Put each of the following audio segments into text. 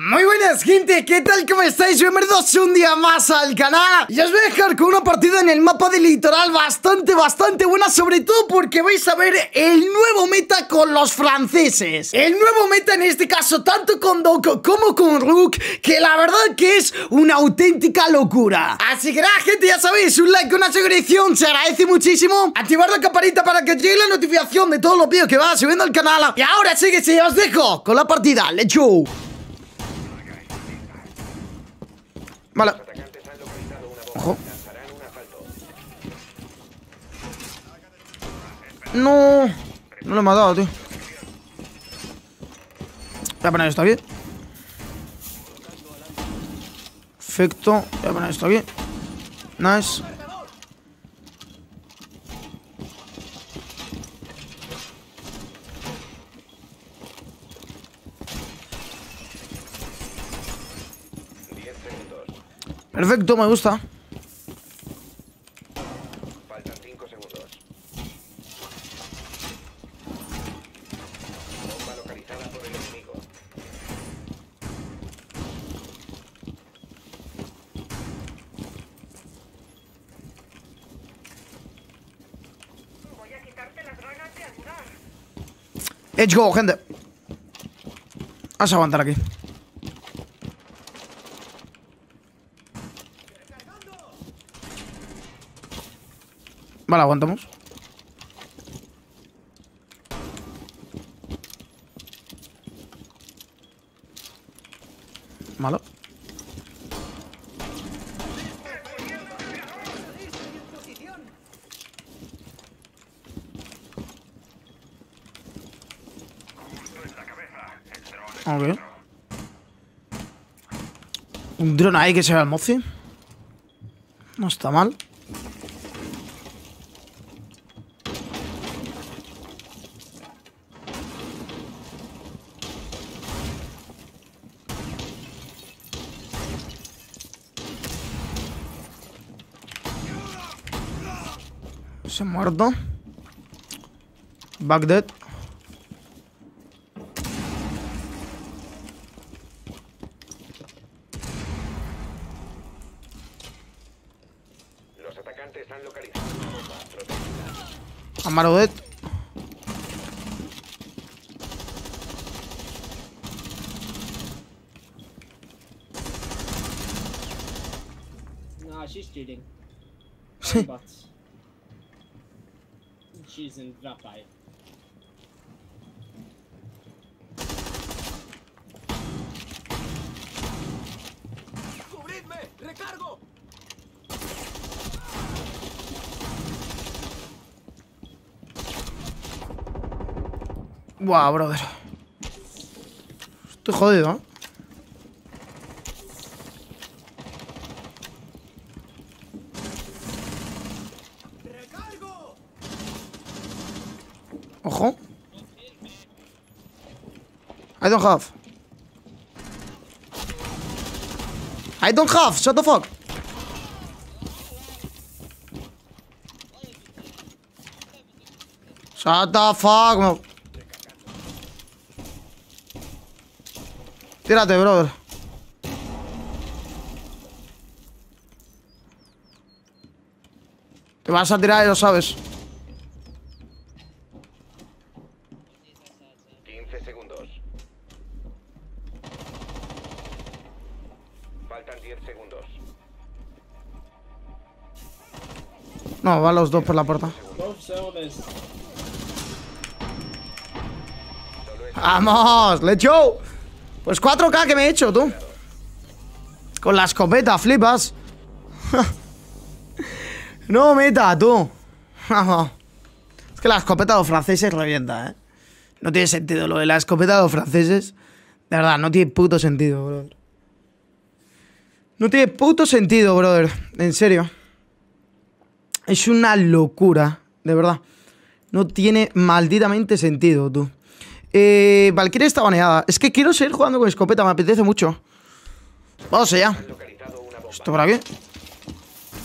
Muy buenas, gente, ¿qué tal? ¿Cómo estáis? Bienvenidos un día más al canal. Y os voy a dejar con una partida en el mapa del litoral bastante buena, sobre todo porque vais a ver el nuevo meta con los franceses. El nuevo meta en este caso, tanto con DOC como con ROOK, que la verdad que es una auténtica locura. Así que nada, gente, ya sabéis, un like, una suscripción, se agradece muchísimo. Activar la campanita para que llegue la notificación de todos los vídeos que va subiendo al canal. Y ahora sí que sí, os dejo con la partida, let's go. Vale. Ojo. No. No lo he matado, tío. Voy a poner esto aquí. Perfecto. Voy a poner esto aquí. Nice. Perfecto, me gusta. Faltan 5 segundos. Bomba localizada por el enemigo. Voy a quitarte las drogas de ayudar. Let's go, gente. Vas a aguantar aquí. Vale, aguantamos. Malo. Okay. Un dron ahí que se ve al mozi. No está mal. Se ha muerto. Back dead. Los atacantes han localizado una bomba protegida. Amaro dead. No, she's cheating. Sí. She's in Rapide. ¡Cubridme! ¡Recargo! Guau, brother. Estoy jodido, ¿eh? Ojo. I don't have, shut the fuck. Shut the fuck, bro. Tírate, brother. Te vas a tirar y lo sabes. Faltan 10 segundos. No, van los dos por la puerta. ¡Vamos! ¡Let's go! Pues 4K que me he hecho, tú. Con la escopeta, flipas. No, meta, tú. Vamos. Es que la escopeta de los franceses revienta, ¿eh? No tiene sentido lo de la escopeta de los franceses. De verdad, no tiene puto sentido, brother. No tiene puto sentido, brother. En serio. Es una locura. De verdad. No tiene malditamente sentido, tú. Valkyrie está baneada. Es que quiero seguir jugando con escopeta. Me apetece mucho. Vamos allá. Esto por aquí.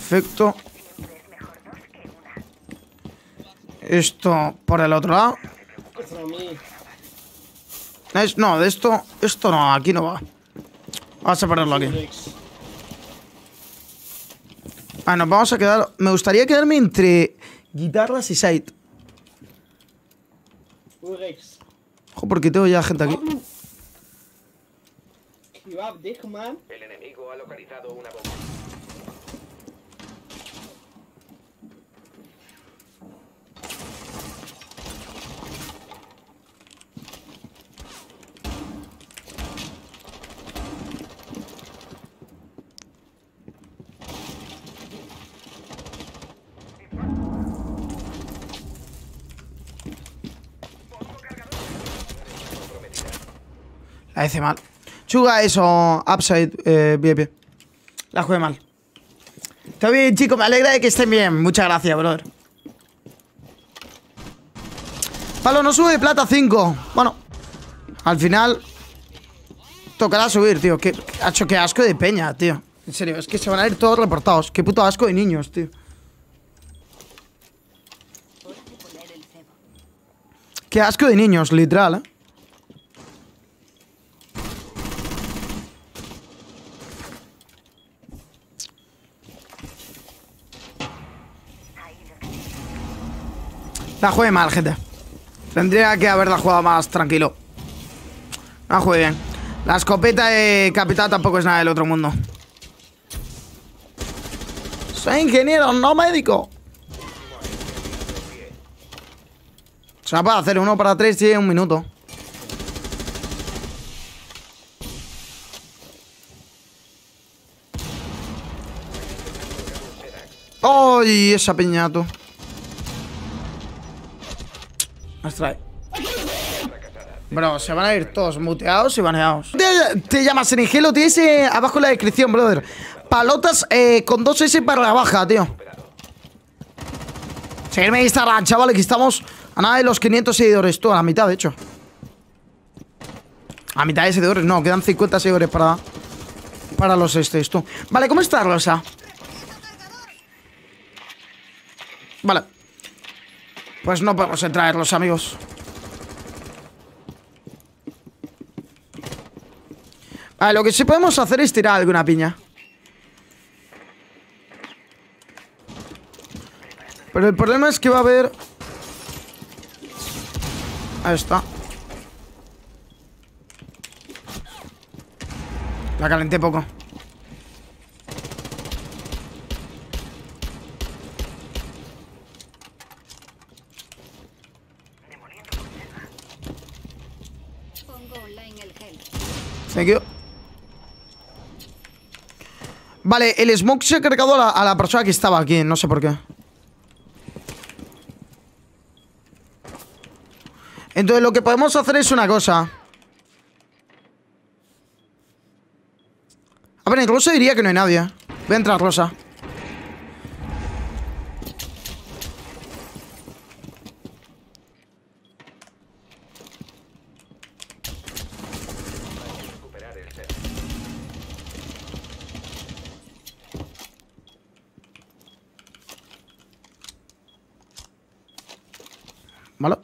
Perfecto. Esto por el otro lado. No, de esto no, aquí no va. Vamos a ponerlo aquí. Ah, nos vamos a quedar... Me gustaría quedarme entre guitarras y side. Ojo, porque tengo ya gente aquí. El enemigo ha localizado una bomba. La hice mal. Chuga eso, upside, VIP. La jugué mal. Está bien, chicos, me alegra de que estén bien. Muchas gracias, brother. Palo, no sube plata 5. Bueno, al final tocará subir, tío. Qué asco de peña, tío. En serio, es que se van a ir todos reportados. Qué puto asco de niños, tío. Qué asco de niños, literal, eh. La jugué mal, gente. Tendría que haberla jugado más tranquilo. La jugué bien. La escopeta de Capital tampoco es nada del otro mundo. Soy ingeniero, no médico. Se va para hacer 1 para 3 y 1 minuto. ¡Ay, esa piñato! Bro, se van a ir todos muteados y baneados. Te llamas en Ingelo, tienes abajo en la descripción, brother. Pablotas con 2 S para la baja, tío. Seguirme en Instagram, chavales, que estamos a nada de los 500 seguidores. Tú, a la mitad, de hecho. A mitad de seguidores, no, quedan 50 seguidores para los estés, tú. Vale, ¿cómo está Rosa? Vale. Pues no podemos entrar, los amigos. Vale, lo que sí podemos hacer es tirar alguna piña. Pero el problema es que va a haber... Ahí está. La calenté poco. Vale, el smoke se ha cargado a la persona que estaba aquí, no sé por qué. Entonces lo que podemos hacer es una cosa. A ver, incluso diría que no hay nadie. Voy a entrar, Rosa. ¿Vale?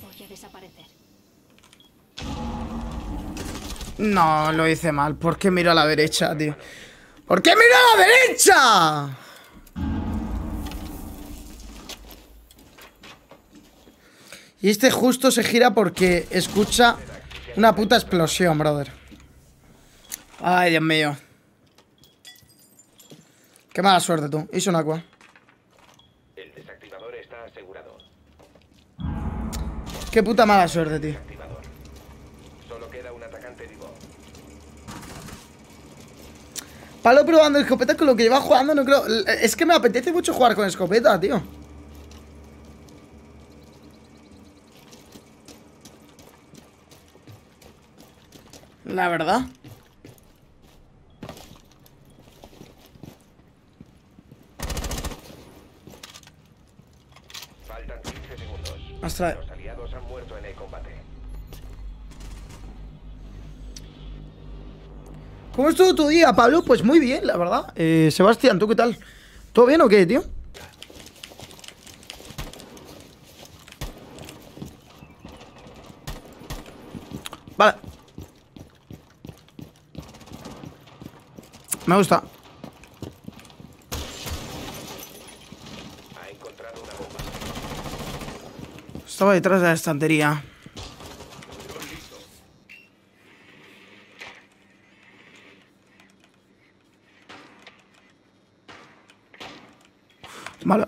Voy a desaparecer. No, lo hice mal. ¿Por qué miro a la derecha, tío? ¿Por qué miro a la derecha? Y este justo se gira porque escucha una puta explosión, brother. Ay, Dios mío. Qué mala suerte, tú. Hice un aqua. El desactivador está asegurado. Qué puta mala suerte, tío. Solo queda un atacante vivo. Palo probando escopeta con lo que lleva jugando, no creo. Es que me apetece mucho jugar con escopeta, tío. La verdad. Ostras. Los aliados han muerto en el combate. ¿Cómo estuvo tu día, Pablo? Pues muy bien, la verdad. Sebastián, ¿tú qué tal? ¿Todo bien o qué, tío? Vale. Me gusta. Estaba detrás de la estantería. Vale.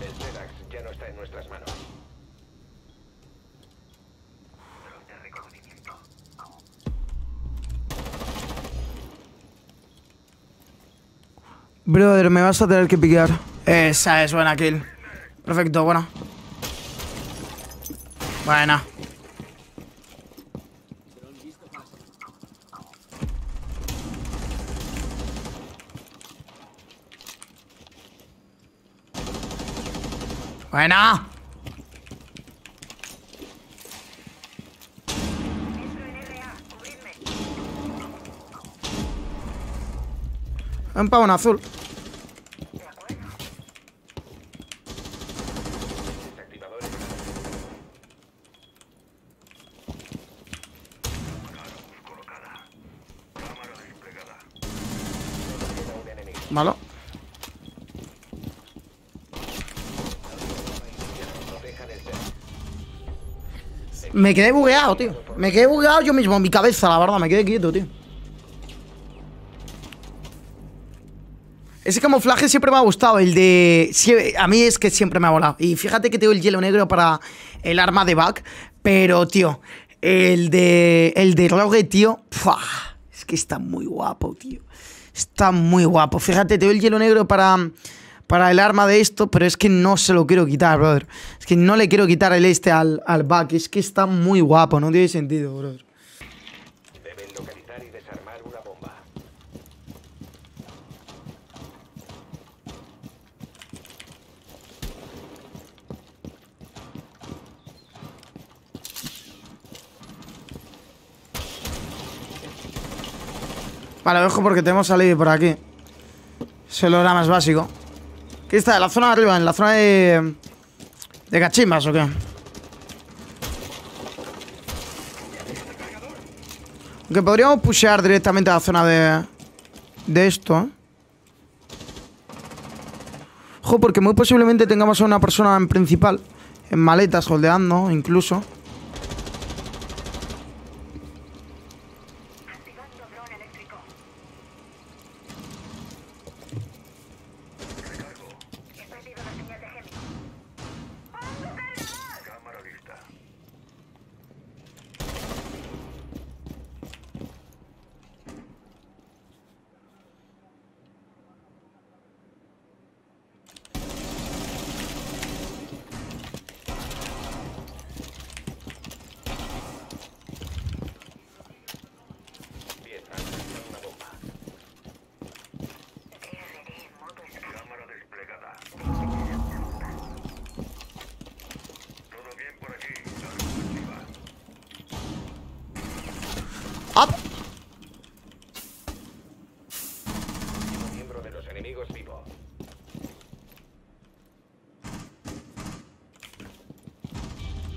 El Terax ya no está en nuestras manos. Brother, me vas a tener que piquear. Esa es buena kill. Perfecto, buena. Buena. Buena. Un pavón azul. Malo. Me quedé bugueado, tío. Me quedé bugueado yo mismo, mi cabeza, la verdad. Me quedé quieto, tío. Ese camuflaje siempre me ha gustado. El de... A mí es que siempre me ha volado. Y fíjate que tengo el hielo negro para el arma de Buck. Pero, tío, el de Rogue, tío. ¡Pua! Es que está muy guapo, tío. Está muy guapo. Fíjate, te doy el hielo negro para el arma de esto, pero es que no se lo quiero quitar, brother. Es que no le quiero quitar el este al Buck. Es que está muy guapo, no tiene sentido, brother. Deben localizar y desarmar una bomba. Vale, ojo porque tenemos salido por aquí. Se lo era más básico. ¿Qué está? ¿En la zona de arriba? ¿En la zona de cachimbas o qué? Aunque podríamos pushear directamente a la zona de esto, ¿eh? Ojo, porque muy posiblemente tengamos a una persona en principal. En maletas, holdeando, incluso.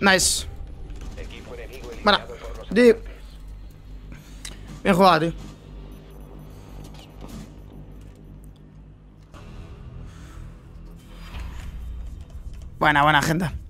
Nice. Bueno, tío. Bien jugado, tío. Buena, buena, gente.